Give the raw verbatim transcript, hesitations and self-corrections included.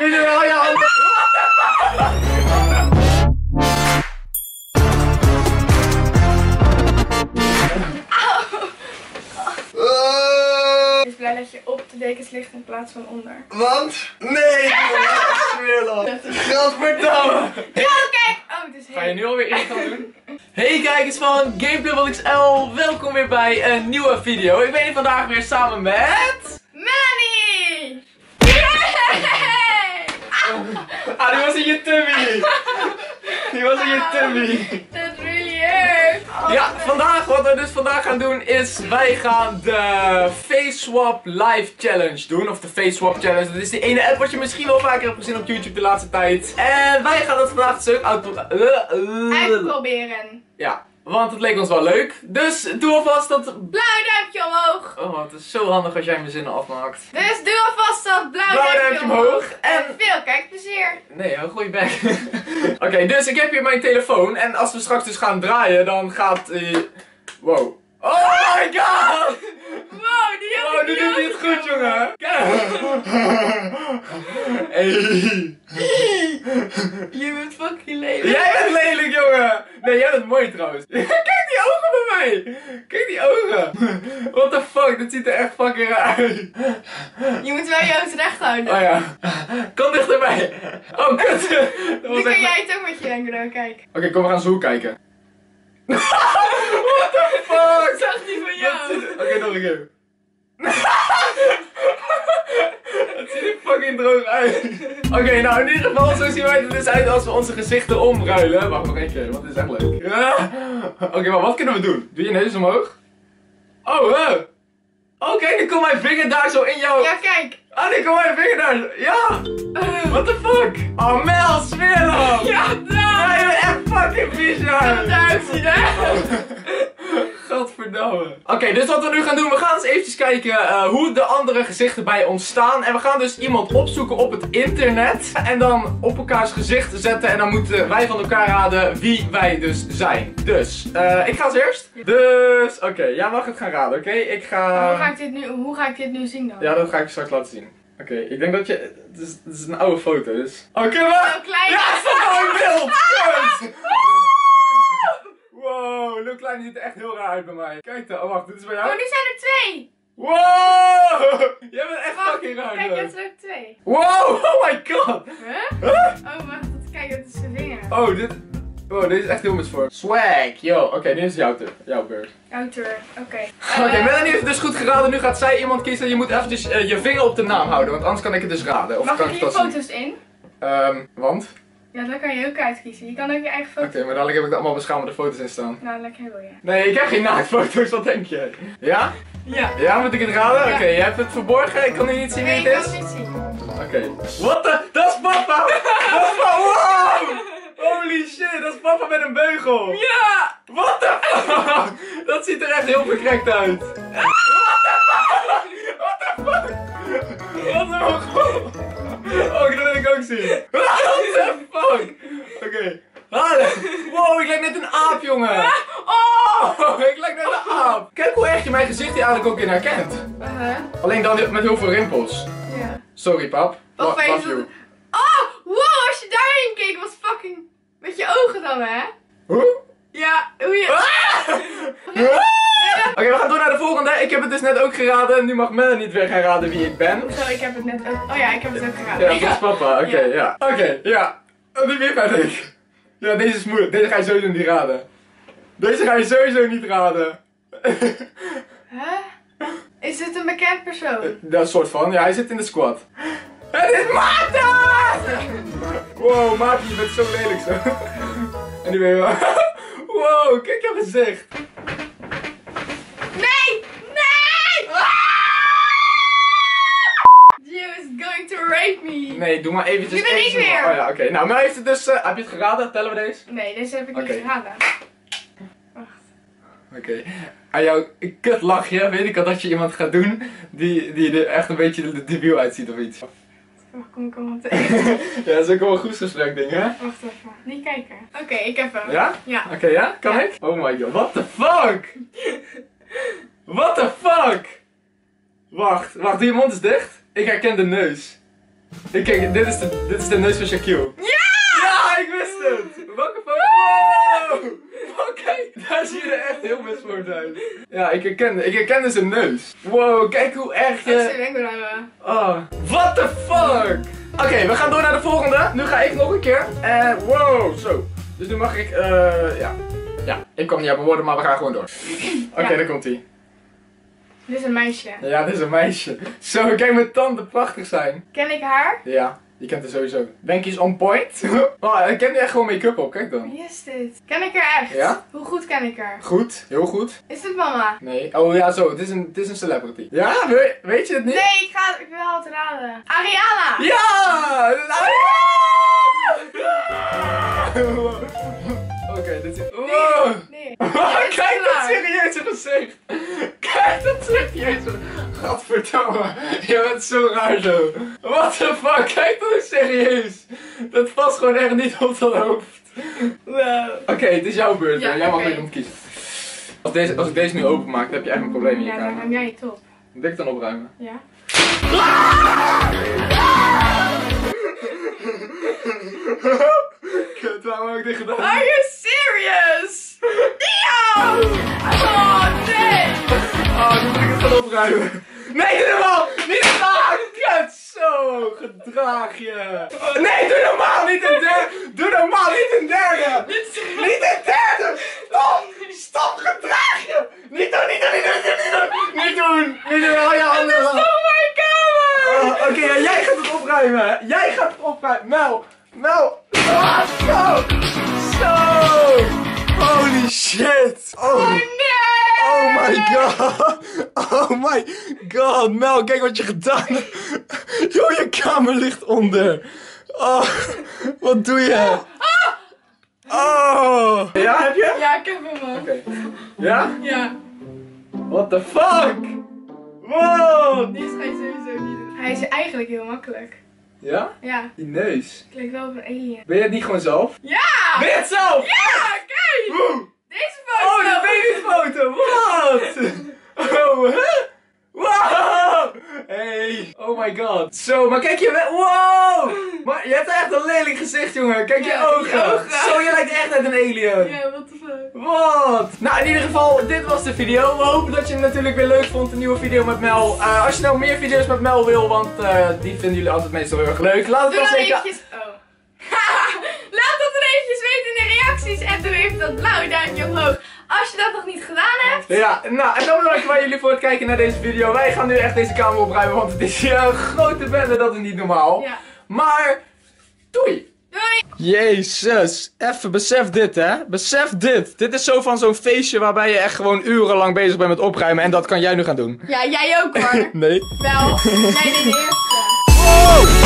Nu doe al je handen. What the fuck? Oh. Ik ben blij dat je op de dekens ligt in plaats van onder. Want? Nee, dat is smeerlap. Gadverdamme. Ja, kijk. Oh, dus ga je nu alweer in gaan doen? Hey kijkers van Gameplay.X L, welkom weer bij een nieuwe video. Ik ben hier vandaag weer samen met... Manny! Hey! Ah, die was in je tummy! Die was in je tummy! Dat really hurt! Ja, vandaag, wat we dus vandaag gaan doen is, wij gaan de Faceswap Live Challenge doen. Of de Faceswap Challenge, dat is die ene app wat je misschien wel vaker hebt gezien op YouTube de laatste tijd. En wij gaan dat vandaag een stuk uitproberen. Ja. Want het leek ons wel leuk. Dus doe alvast dat... Blauw duimpje omhoog! Oh, het is zo handig als jij mijn zinnen afmaakt. Dus doe alvast dat blauw, blauw duimpje, duimpje omhoog. omhoog. En... en veel kijkplezier. Nee, een goeie bek. Oké, okay, dus ik heb hier mijn telefoon. En als we straks dus gaan draaien, dan gaat... Uh... Wow. Oh my god! Wow, die wow, nu doet hij het goed, jongen. Kijk. Hey. Je bent fucking lelijk. Jij bent lelijk, jongen. Nee, jij bent mooi trouwens. Kijk die ogen bij mij. Kijk die ogen. What the fuck, dat ziet er echt fucking raar uit. Je moet wel je hoofd recht houden. Oh ja. Kom dichterbij. Oh, kut. Nu kan jij het ook met je wenkbrauw kijken. Oké, okay, kom, we gaan zo kijken. What the fuck? Ik zag die van jou. Oké, okay, nog een keer. Het ziet er fucking droog uit. Oké, okay, nou in ieder geval, zo zien wij er dus uit als we onze gezichten omruilen. Wacht nog één keer, want dit is echt leuk. Oké, okay, maar wat kunnen we doen? Doe je neus omhoog? Oh, hè? Uh. Oké, okay, dan komt mijn vinger daar zo in jouw... Ja, kijk. Ah, dan komt mijn vinger daar zo... Ja! Uh. What the fuck? Oh, Mel, smeer op! Ja, dan! Ja, je bent echt fucking vies, ja! Komt eruit, zie je? Godverdamme. Oké, okay, dus wat we nu gaan doen, we gaan eens eventjes kijken uh, hoe de andere gezichten bij ons staan. En we gaan dus iemand opzoeken op het internet. En dan op elkaars gezicht zetten. En dan moeten wij van elkaar raden wie wij dus zijn. Dus, uh, ik ga als eerst. Dus, oké, okay, jij mag het gaan raden, oké? Okay? Ik ga... Hoe ga ik, dit nu, hoe ga ik dit nu zien dan? Ja, dat ga ik straks laten zien. Oké, okay, ik denk dat je... Het is, het is een oude foto, dus... Oké, okay, maar... Klein... Ja, het staat al in beeld! Wow, Leuk Kleine ziet er echt heel raar uit bij mij. Kijk dan, oh wacht, dit is bij jou. Oh, nu zijn er twee! Wow! Jij bent echt wacht, fucking raar. Kijk, dat zijn er ook twee. Wow, oh my god! Huh? Huh? Oh, wacht, kijk, dat is zijn vinger. Oh, dit... Wow, dit is echt heel mis voor. Swag, yo. Oké, okay, nu is jouw turn. Jouw beurt. Jouw turn, oké. Okay. Oké, okay, Melanie heeft dus goed geraden. Nu gaat zij iemand kiezen. Je moet eventjes uh, je vinger op de naam houden, want anders kan ik het dus raden. Of mag kan ik hier foto's in? Ehm, um, want? Ja, daar kan je ook uitkiezen. Je kan ook je eigen foto. Oké, okay, maar dadelijk heb ik er allemaal beschamende foto's in staan. Nou, lekker heel, ja. Nee, ik heb geen naaktfoto's, wat denk je? Ja? Ja. Ja, moet ik het raden? Ja. Oké, okay, jij hebt het verborgen. Ik kan nu niet zien okay, wie het is. Nee, ik kan het niet zien. Oké. Okay. Wat de? Dat is papa! Dat is papa! Wow! Holy shit, dat is papa met een beugel! Ja! What the fuck? Dat ziet er echt heel verkrekt uit. Ah! What the fuck? What the fuck? Wat een god! Oh, dat wil ik ook zien. What the fuck? Oké. Okay. Wow, ik lijk net een aap, jongen. Oh, ik lijk net een aap. Kijk hoe erg je mijn gezicht hier eigenlijk ook in herkent. Uh-huh. Alleen dan met heel veel rimpels. Ja. Yeah. Sorry, pap. Wat vind je? Oh, wow, als je daarin keek was fucking... Met je ogen dan, hè? Hoe? Ja, hoe je... Ah! Oké, okay, we gaan door naar de volgende. Ik heb het dus net ook geraden. Nu mag Melanie niet weer gaan raden wie ik ben. Zo, ik heb het net ook... Oh ja, ik heb het ook geraden. Ja, dat is papa. Oké, okay, ja. Oké, okay, ja. Nu weer verder. Ja, deze is moeilijk. Deze ga je sowieso niet raden. Deze ga je sowieso niet raden. Huh? Is dit een bekend persoon? Dat is soort van. Ja, hij zit in de squad. Het is Maarten! Wow, Maarten, je bent zo lelijk zo. En nu ben je wel... Wow, kijk jouw gezicht. Nee! Nee! You is going to rape me. Nee, doe maar eventjes... Nu ben ik weer! Oh ja, oké. Okay. Nou, mij heeft het dus... Uh, heb je het geraden? Tellen we deze? Nee, deze heb ik okay. niet geraden. Wacht. Oké. Okay. Aan jouw kut lachje weet ik al dat je iemand gaat doen die, die er echt een beetje de debiel uitziet of iets. Wacht, kom ik allemaal tegen. Ja, dat is ook wel een goed gesprek ding, hè? Wacht even, niet kijken. Oké, okay, ik heb hem. Ja? Ja. Oké, okay, ja? Kan ja. ik? Oh my god, what the fuck? What the fuck? Wacht, wacht, doe je mond eens dicht. Ik herken de neus. Kijk, dit is de, dit is de neus van Shaquille. Ja! Ja, ik wist het! Welke foto? Wow! Oh, kijk, daar zie je er echt heel misvormd uit. Ja, ik herken, ik herken dus een neus. Wow, kijk hoe echt... Dat is wenkbrauwen. Oh, what the fuck? Oké, okay, we gaan door naar de volgende. Nu ga ik nog een keer. En uh, wow, zo. Dus nu mag ik, eh, uh, ja. Ja, ik kwam niet op mijn woorden, maar we gaan gewoon door. Oké, okay, ja. Daar komt ie. Dit is een meisje. Ja, dit is een meisje. Zo, kijk mijn tanden prachtig zijn. Ken ik haar? Ja, je kent haar sowieso. Wenkjes on point. Oh, ik ken die echt gewoon make-up op, kijk dan. Wie is dit? Ken ik haar echt? Ja? Hoe goed ken ik haar? Goed, heel goed. Is dit mama? Nee. Oh ja, zo, het is een, het is een celebrity. Ja, weet, weet je het niet? Nee, ik ga ik wil wel het raden. Ariana! Ja! Dit is Ariana! Oké, dit is... Wow! Nee, nee. Kijk dat serieuze gezicht! Kijk dat serieuze... Gadverdamme! Je bent zo raar zo! What the fuck! Kijk dat is serieus! Dat past gewoon echt niet op dat hoofd! Nou. Oké, okay, het is jouw beurt. Ja, jij mag weer om kiezen. Als, deze, als ik deze nu openmaak, dan heb je echt een probleem in je kamer. Ja, dan ruim jij je top. Moet ik dan opruimen? Ja. Kut, waarom heb ik dit gedaan? Are you serious? Dio! Oh nee! Oh, nu moet ik het gaan opruimen. Nee, helemaal! Niet normaal! Kut, zo! Gedraag je! Nee, doe normaal! Niet een derde! Doe normaal! Niet een derde! Niet een derde! Stop! Stop, gedraag je! Niet doen, niet doen, niet doen, niet doen! Niet doen! Niet doen, al je handen! Dat is toch mijn kamer! Oké, okay, ja, jij gaat het opruimen! Jij gaat het opruimen! Mel! Mel! Ah, zo! Zo! Holy shit! Oh, oh nee! Oh my god! Oh my god! Mel, kijk wat je gedaan hebt! Yo, je kamer ligt onder! Oh, wat doe je? Oh! Ja, heb je? Ja, ik heb hem man. Okay. Ja? Ja. What the fuck? Wow! Dit ga je sowieso niet doen. Hij is eigenlijk heel makkelijk. Ja? Ja. Die neus. Het lijkt wel op een alien. Ben je het niet gewoon zelf? Ja! Ben je het zelf? Ja! Kijk! Woe! Deze foto! Oh, de babyfoto! Wat? Oh, hè? Wow! Hey! Oh my god. Zo, maar kijk je wel... Wow! Maar je hebt echt een lelijk gezicht, jongen. Kijk ja, je ogen. Je ogen. Zo, je lijkt echt uit een alien. Ja, what the fuck. Wat? Nou, in ieder geval, dit was de video. We hopen dat je het natuurlijk weer leuk vond, een nieuwe video met Mel. Uh, als je nou meer video's met Mel wil, want uh, die vinden jullie altijd meestal heel erg leuk. Laat het doe dan zeker... eventjes... Oh. Laat dat er eventjes weten in de reacties. En doe even dat blauwe duimpje omhoog. Als je dat nog niet gedaan hebt. Ja, nou en dan bedankt bij jullie voor het kijken naar deze video. Wij gaan nu echt deze kamer opruimen, want het is een grote bende, dat is niet normaal. Ja. Maar, doei! Doei! Jezus, even besef dit hè, besef dit. Dit is zo van zo'n feestje waarbij je echt gewoon urenlang bezig bent met opruimen en dat kan jij nu gaan doen. Ja, jij ook hoor. Nee. Wel, jij de eerste. Wow!